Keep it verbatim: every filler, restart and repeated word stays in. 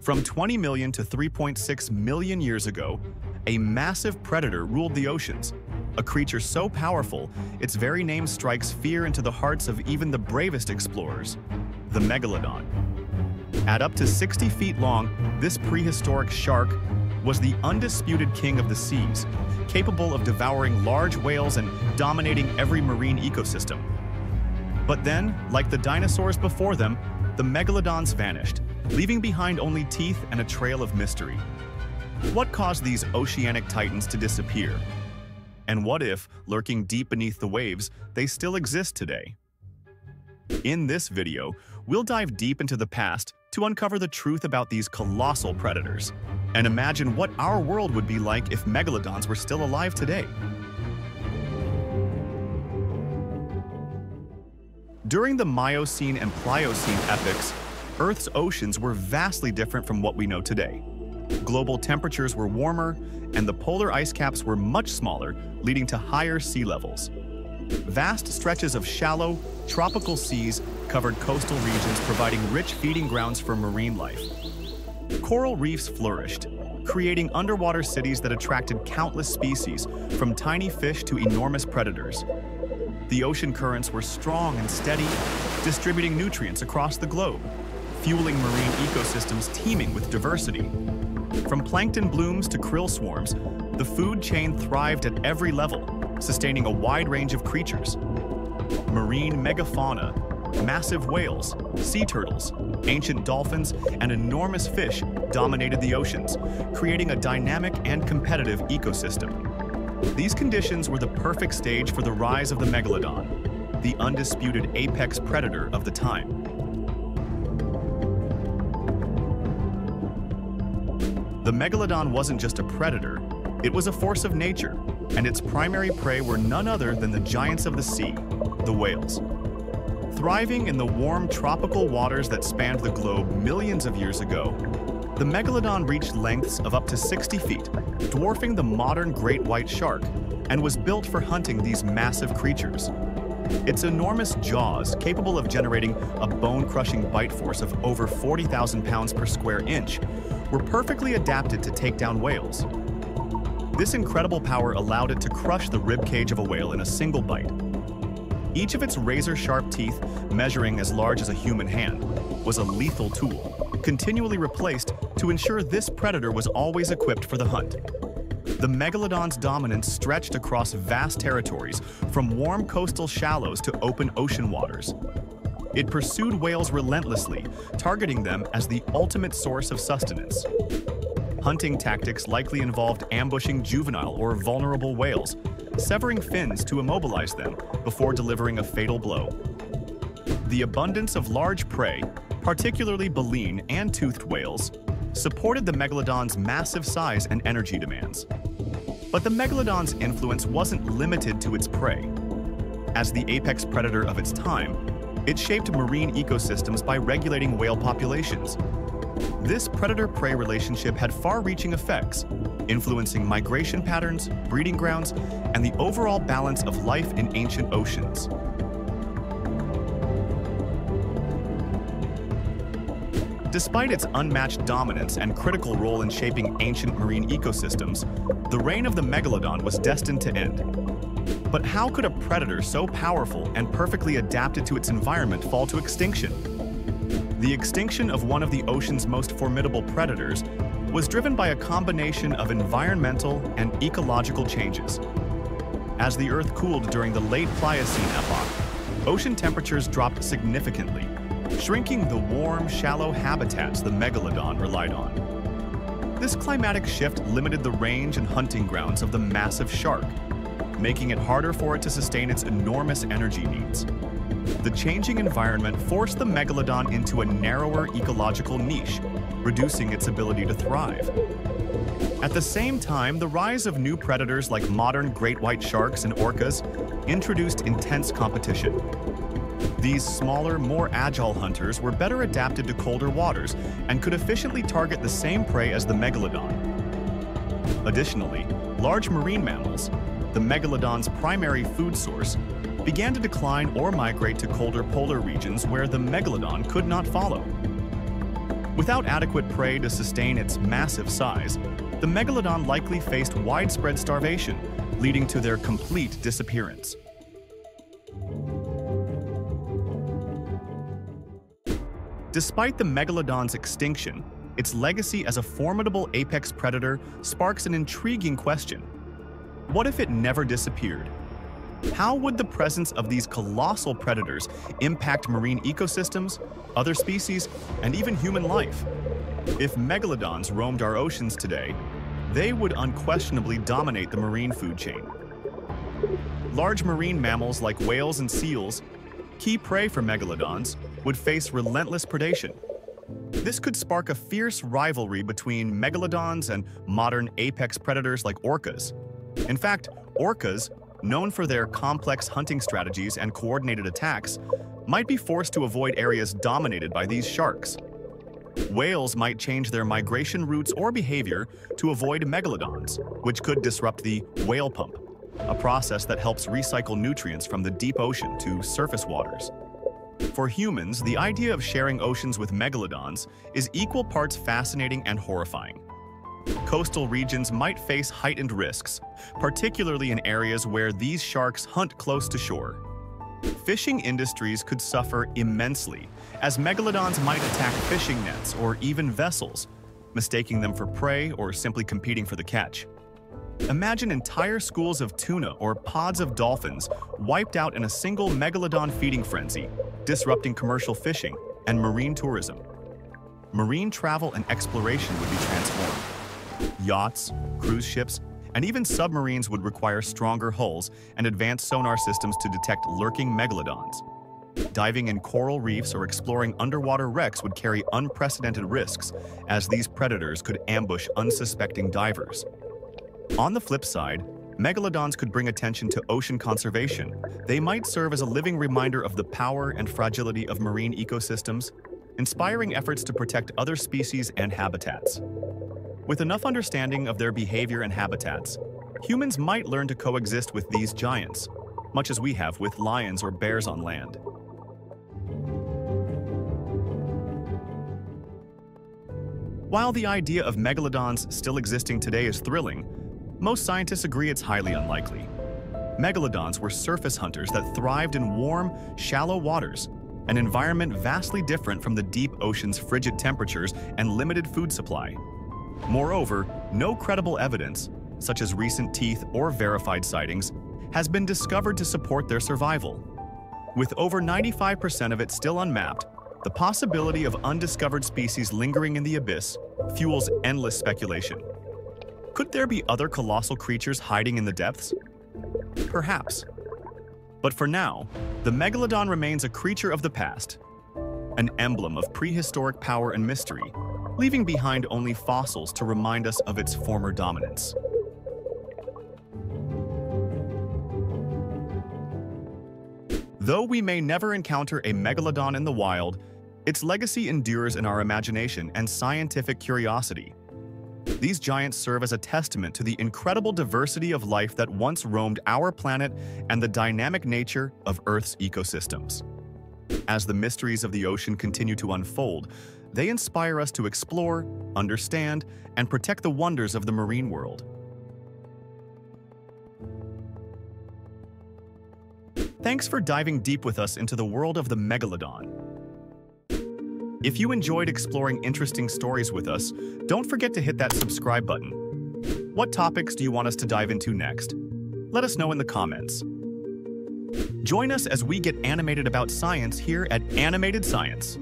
From twenty million to three point six million years ago, a massive predator ruled the oceans, a creature so powerful its very name strikes fear into the hearts of even the bravest explorers, the Megalodon. At up to sixty feet long, this prehistoric shark was the undisputed king of the seas, capable of devouring large whales and dominating every marine ecosystem. But then, like the dinosaurs before them, the Megalodons vanished, leaving behind only teeth and a trail of mystery. What caused these oceanic titans to disappear? And what if, lurking deep beneath the waves, they still exist today? In this video, we'll dive deep into the past to uncover the truth about these colossal predators, and imagine what our world would be like if Megalodons were still alive today. During the Miocene and Pliocene epochs, Earth's oceans were vastly different from what we know today. Global temperatures were warmer, and the polar ice caps were much smaller, leading to higher sea levels. Vast stretches of shallow, tropical seas covered coastal regions, providing rich feeding grounds for marine life. Coral reefs flourished, creating underwater cities that attracted countless species, from tiny fish to enormous predators. The ocean currents were strong and steady, distributing nutrients across the globe, fueling marine ecosystems teeming with diversity. From plankton blooms to krill swarms, the food chain thrived at every level, sustaining a wide range of creatures. Marine megafauna, massive whales, sea turtles, ancient dolphins, and enormous fish dominated the oceans, creating a dynamic and competitive ecosystem. These conditions were the perfect stage for the rise of the Megalodon, the undisputed apex predator of the time. The Megalodon wasn't just a predator, it was a force of nature, and its primary prey were none other than the giants of the sea, the whales. Thriving in the warm tropical waters that spanned the globe millions of years ago, the Megalodon reached lengths of up to sixty feet, dwarfing the modern great white shark, and was built for hunting these massive creatures. Its enormous jaws, capable of generating a bone-crushing bite force of over forty thousand pounds per square inch, were perfectly adapted to take down whales. This incredible power allowed it to crush the ribcage of a whale in a single bite. Each of its razor-sharp teeth, measuring as large as a human hand, was a lethal tool, continually replaced to ensure this predator was always equipped for the hunt. The Megalodon's dominance stretched across vast territories, from warm coastal shallows to open ocean waters. It pursued whales relentlessly, targeting them as the ultimate source of sustenance. Hunting tactics likely involved ambushing juvenile or vulnerable whales, severing fins to immobilize them before delivering a fatal blow. The abundance of large prey, particularly baleen and toothed whales, supported the Megalodon's massive size and energy demands. But the Megalodon's influence wasn't limited to its prey. As the apex predator of its time, it shaped marine ecosystems by regulating whale populations. This predator-prey relationship had far-reaching effects, influencing migration patterns, breeding grounds, and the overall balance of life in ancient oceans. Despite its unmatched dominance and critical role in shaping ancient marine ecosystems, the reign of the Megalodon was destined to end. But how could a predator so powerful and perfectly adapted to its environment fall to extinction? The extinction of one of the ocean's most formidable predators was driven by a combination of environmental and ecological changes. As the Earth cooled during the late Pliocene epoch, ocean temperatures dropped significantly, shrinking the warm, shallow habitats the Megalodon relied on. This climatic shift limited the range and hunting grounds of the massive shark, making it harder for it to sustain its enormous energy needs. The changing environment forced the Megalodon into a narrower ecological niche, reducing its ability to thrive. At the same time, the rise of new predators like modern great white sharks and orcas introduced intense competition. These smaller, more agile hunters were better adapted to colder waters and could efficiently target the same prey as the Megalodon. Additionally, large marine mammals, the Megalodon's primary food source, began to decline or migrate to colder polar regions where the Megalodon could not follow. Without adequate prey to sustain its massive size, the megalodon likely faced widespread starvation, leading to their complete disappearance. Despite the megalodon's extinction, its legacy as a formidable apex predator sparks an intriguing question. What if it never disappeared? How would the presence of these colossal predators impact marine ecosystems, other species, and even human life? If megalodons roamed our oceans today, they would unquestionably dominate the marine food chain. Large marine mammals like whales and seals, key prey for megalodons, would face relentless predation. This could spark a fierce rivalry between megalodons and modern apex predators like orcas. In fact, orcas, known for their complex hunting strategies and coordinated attacks, might be forced to avoid areas dominated by these sharks. Whales might change their migration routes or behavior to avoid megalodons, which could disrupt the whale pump, a process that helps recycle nutrients from the deep ocean to surface waters. For humans, the idea of sharing oceans with megalodons is equal parts fascinating and horrifying. Coastal regions might face heightened risks, particularly in areas where these sharks hunt close to shore. Fishing industries could suffer immensely, as megalodons might attack fishing nets or even vessels, mistaking them for prey or simply competing for the catch. Imagine entire schools of tuna or pods of dolphins wiped out in a single megalodon feeding frenzy, disrupting commercial fishing and marine tourism. Marine travel and exploration would be transformed. Yachts, cruise ships, and even submarines would require stronger hulls and advanced sonar systems to detect lurking megalodons. Diving in coral reefs or exploring underwater wrecks would carry unprecedented risks, as these predators could ambush unsuspecting divers. On the flip side, megalodons could bring attention to ocean conservation. They might serve as a living reminder of the power and fragility of marine ecosystems, inspiring efforts to protect other species and habitats. With enough understanding of their behavior and habitats, humans might learn to coexist with these giants, much as we have with lions or bears on land. While the idea of megalodons still existing today is thrilling, most scientists agree it's highly unlikely. Megalodons were surface hunters that thrived in warm, shallow waters, an environment vastly different from the deep ocean's frigid temperatures and limited food supply. Moreover, no credible evidence, such as recent teeth or verified sightings, has been discovered to support their survival. With over ninety-five percent of it still unmapped, the possibility of undiscovered species lingering in the abyss fuels endless speculation. Could there be other colossal creatures hiding in the depths? Perhaps. But for now, the megalodon remains a creature of the past, an emblem of prehistoric power and mystery, leaving behind only fossils to remind us of its former dominance. Though we may never encounter a megalodon in the wild, its legacy endures in our imagination and scientific curiosity. These giants serve as a testament to the incredible diversity of life that once roamed our planet and the dynamic nature of Earth's ecosystems. As the mysteries of the ocean continue to unfold, they inspire us to explore, understand, and protect the wonders of the marine world. Thanks for diving deep with us into the world of the megalodon. If you enjoyed exploring interesting stories with us, don't forget to hit that subscribe button. What topics do you want us to dive into next? Let us know in the comments. Join us as we get animated about science here at Animated Science.